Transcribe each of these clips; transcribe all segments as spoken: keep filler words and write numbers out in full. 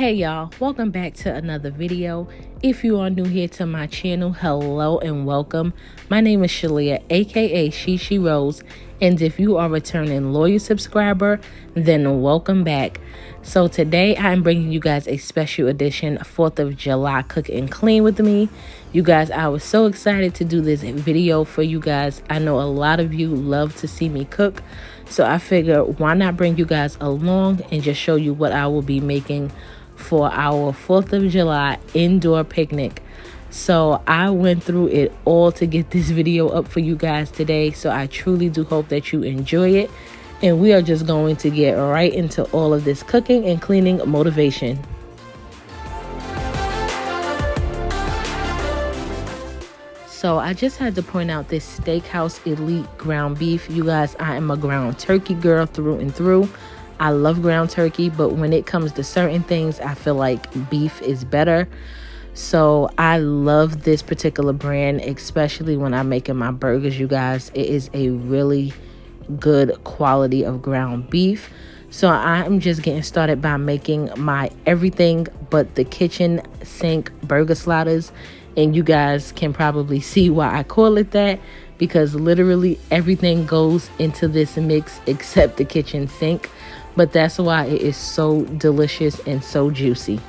Hey y'all, welcome back to another video. If you are new here to my channel, hello and welcome. My name is Shelia, aka She She Rose, and if you are a returning loyal subscriber, then welcome back. So today I am bringing you guys a special edition fourth of July cook and clean with me. You guys, I was so excited to do this video for you guys. I know a lot of you love to see me cook, so I figured why not bring you guys along and just show you what I will be making for our fourth of July indoor picnic. So I went through it all to get this video up for you guys today, so I truly do hope that you enjoy it, and we are just going to get right into all of this cooking and cleaning motivation. So I just had to point out this Steakhouse Elite ground beef. You guys, I am a ground turkey girl through and through. I love ground turkey, but when it comes to certain things, I feel like beef is better. So I love this particular brand, especially when I'm making my burgers, you guys. It is a really good quality of ground beef. So I'm just getting started by making my everything but the kitchen sink burger sliders. And you guys can probably see why I call it that, because literally everything goes into this mix except the kitchen sink. But that's why it is so delicious and so juicy.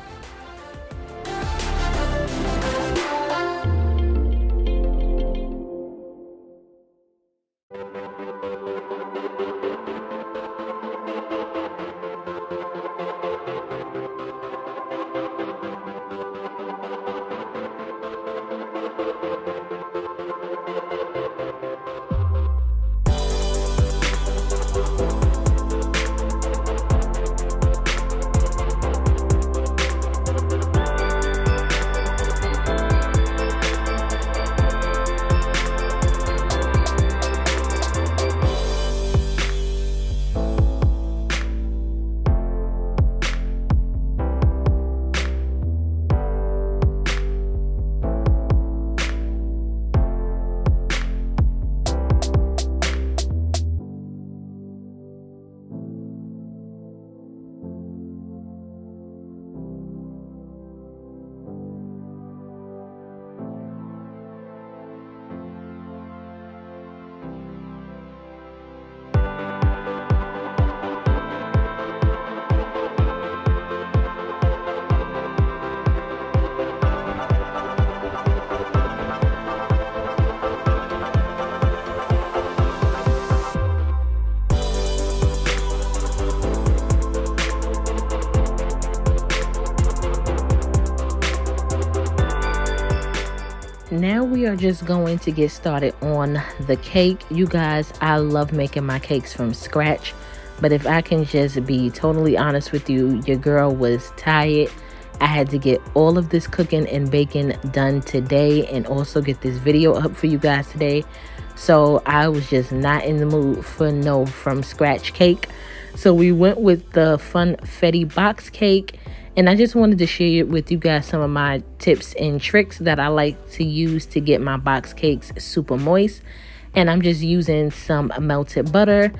Now we are just going to get started on the cake. You guys, I love making my cakes from scratch, but if I can just be totally honest with you, your girl was tired. I had to get all of this cooking and baking done today and also get this video up for you guys today. So I was just not in the mood for no from scratch cake. So we went with the Funfetti box cake. And I just wanted to share with you guys some of my tips and tricks that I like to use to get my box cakes super moist. And I'm just using some melted butter.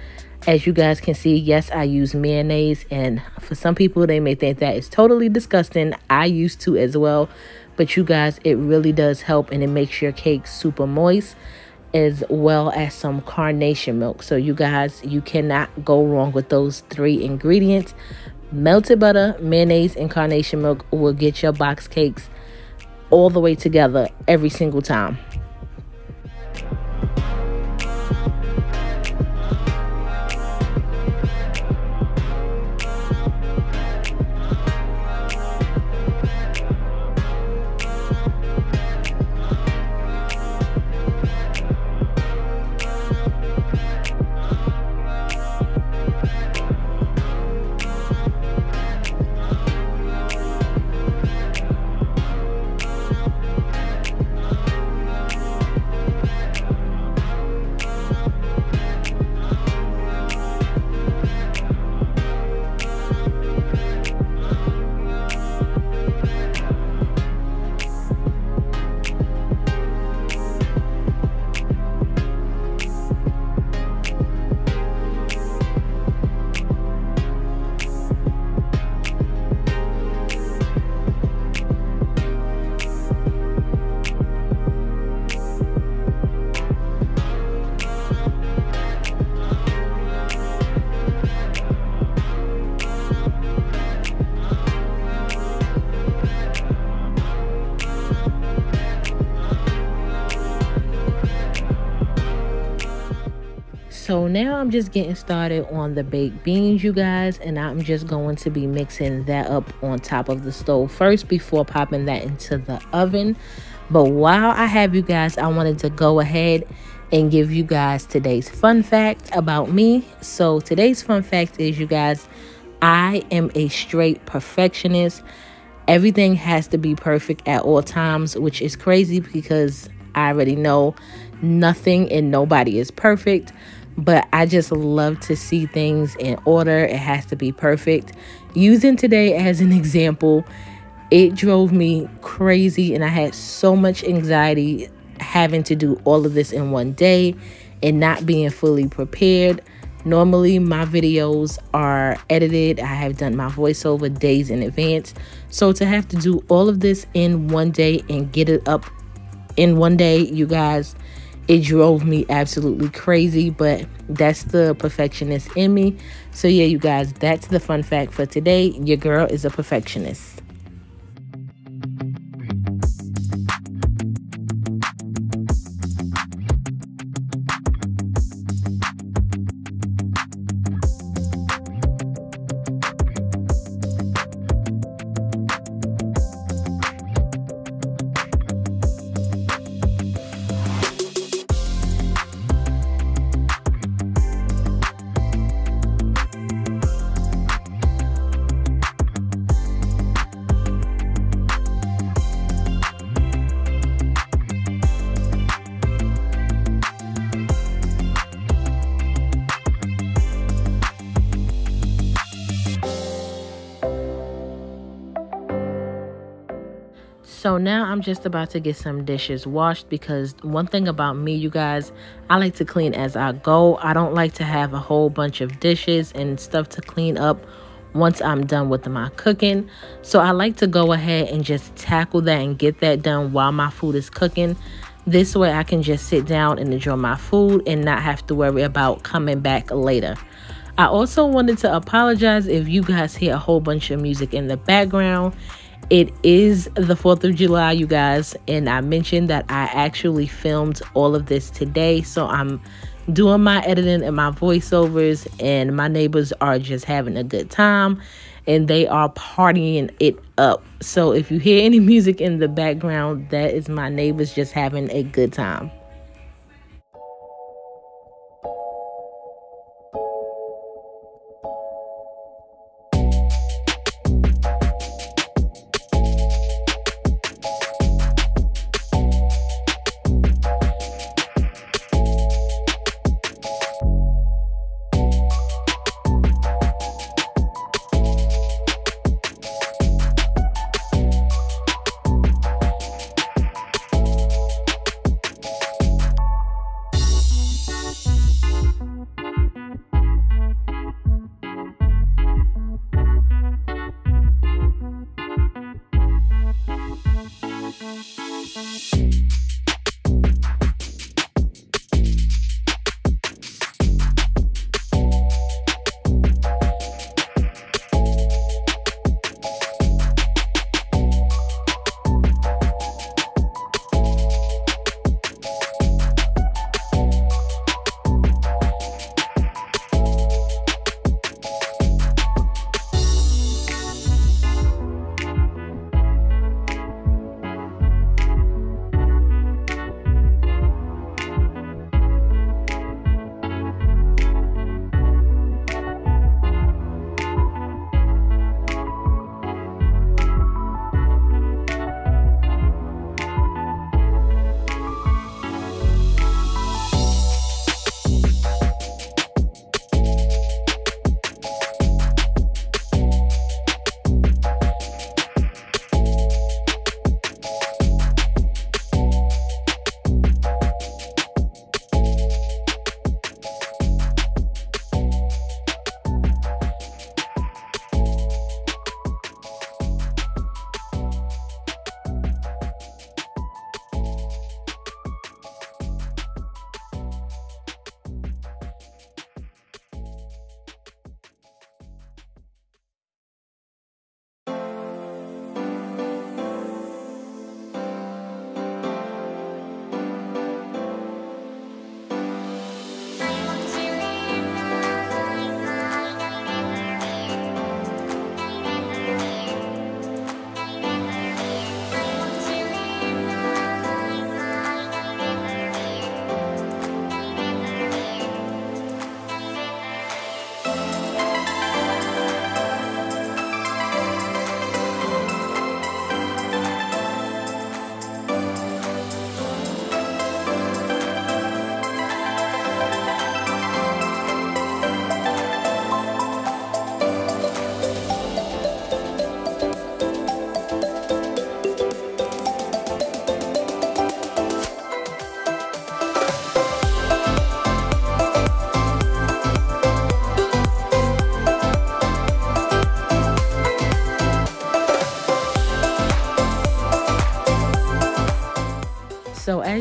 As you guys can see, yes, I use mayonnaise. And for some people, they may think that is totally disgusting. I used to as well. But you guys, it really does help, and it makes your cake super moist, as well as some Carnation milk. So you guys, you cannot go wrong with those three ingredients. Melted butter, mayonnaise, and Carnation milk will get your box cakes all the way together every single time. So now I'm just getting started on the baked beans, you guys, and I'm just going to be mixing that up on top of the stove first before popping that into the oven. But while I have you guys, I wanted to go ahead and give you guys today's fun fact about me. So today's fun fact is, you guys, I am a straight perfectionist. Everything has to be perfect at all times, which is crazy because I already know nothing and nobody is perfect, but I just love to see things in order. It has to be perfect. Using today as an example, it drove me crazy and I had so much anxiety having to do all of this in one day and not being fully prepared. Normally my videos are edited. I have done my voiceover days in advance. So to have to do all of this in one day and get it up in one day, you guys, it drove me absolutely crazy, but that's the perfectionist in me. So yeah, you guys, that's the fun fact for today. Your girl is a perfectionist. So now I'm just about to get some dishes washed because one thing about me, you guys, I like to clean as I go. I don't like to have a whole bunch of dishes and stuff to clean up once I'm done with my cooking. So I like to go ahead and just tackle that and get that done while my food is cooking. This way I can just sit down and enjoy my food and not have to worry about coming back later. I also wanted to apologize if you guys hear a whole bunch of music in the background. It is the fourth of July, you guys, and I mentioned that I actually filmed all of this today. So I'm doing my editing and my voiceovers, and my neighbors are just having a good time, and they are partying it up. So if you hear any music in the background, that is my neighbors just having a good time.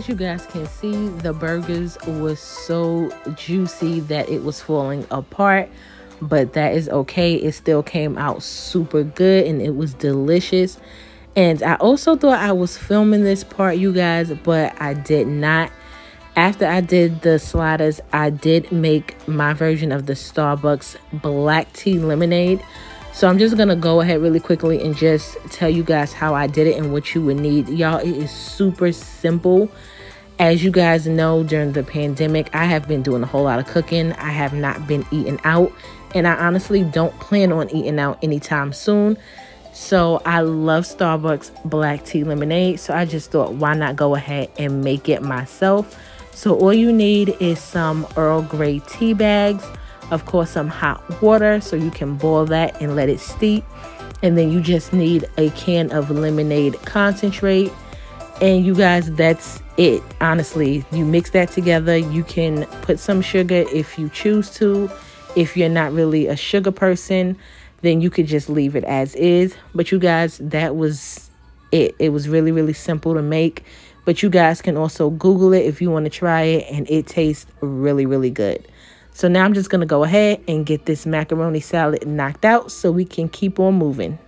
as you guys can see, the burgers was so juicy that it was falling apart, but that is okay. It still came out super good and it was delicious. And I also thought I was filming this part, you guys, but I did not. After I did the sliders, I did make my version of the Starbucks black tea lemonade. So I'm just going to go ahead really quickly and just tell you guys how I did it and what you would need. Y'all, it is super simple. As you guys know, during the pandemic, I have been doing a whole lot of cooking. I have not been eating out, and I honestly don't plan on eating out anytime soon. So I love Starbucks black tea lemonade. So I just thought, why not go ahead and make it myself? So all you need is some Earl Grey tea bags. Of course, some hot water so you can boil that and let it steep. And then you just need a can of lemonade concentrate. And you guys, that's it. Honestly, you mix that together. You can put some sugar if you choose to. If you're not really a sugar person, then you could just leave it as is. But you guys, that was it. It was really, really simple to make. But you guys can also Google it if you want to try it. And it tastes really, really good. So now I'm just going to go ahead and get this macaroni salad knocked out so we can keep on moving.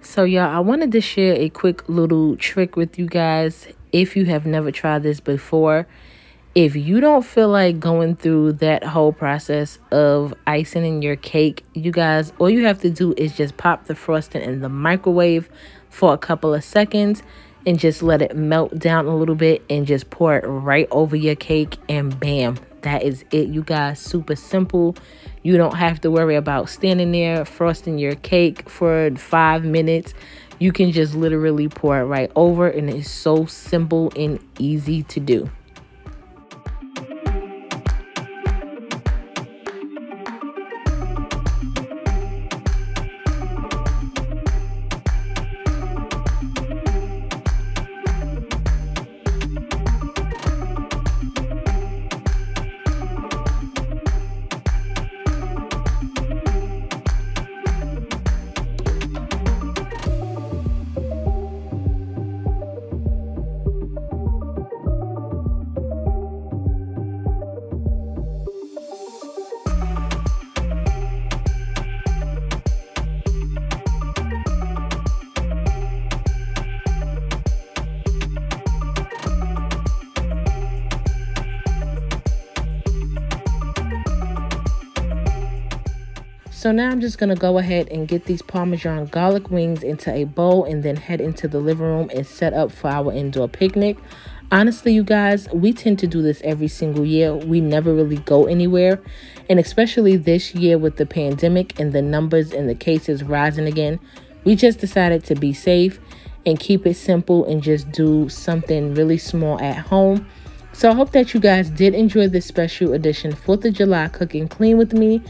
So y'all, I wanted to share a quick little trick with you guys. If you have never tried this before, if you don't feel like going through that whole process of icing in your cake, you guys, all you have to do is just pop the frosting in the microwave for a couple of seconds and just let it melt down a little bit and just pour it right over your cake, and bam, that is it, you guys. Super simple. You don't have to worry about standing there frosting your cake for five minutes. You can just literally pour it right over, and it's so simple and easy to do. So now I'm just going to go ahead and get these Parmesan garlic wings into a bowl and then head into the living room and set up for our indoor picnic. Honestly, you guys, we tend to do this every single year. We never really go anywhere. And especially this year with the pandemic and the numbers and the cases rising again, we just decided to be safe and keep it simple and just do something really small at home. So I hope that you guys did enjoy this special edition fourth of July Cook and Clean with me,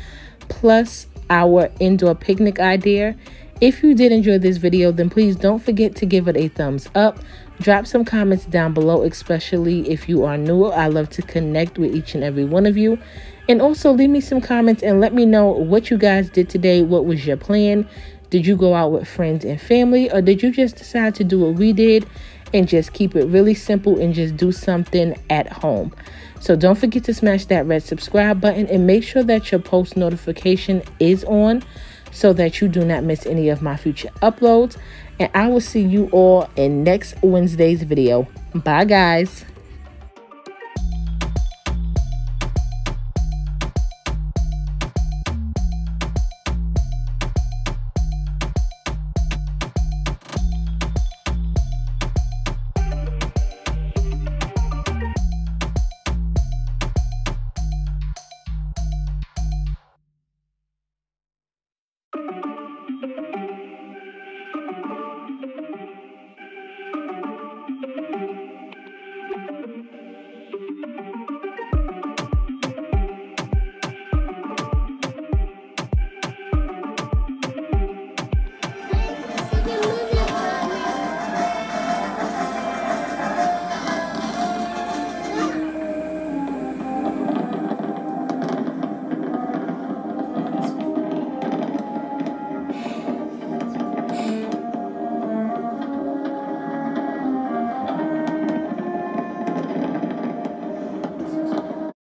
plus our indoor picnic idea. If you did enjoy this video, then please don't forget to give it a thumbs up. Drop some comments down below, especially if you are new. I love to connect with each and every one of you. And also leave me some comments and let me know what you guys did today. What was your plan? Did you go out with friends and family, or did you just decide to do what we did and just keep it really simple and just do something at home? So don't forget to smash that red subscribe button and make sure that your post notification is on, so that you do not miss any of my future uploads. And I will see you all in next Wednesday's video. Bye, guys.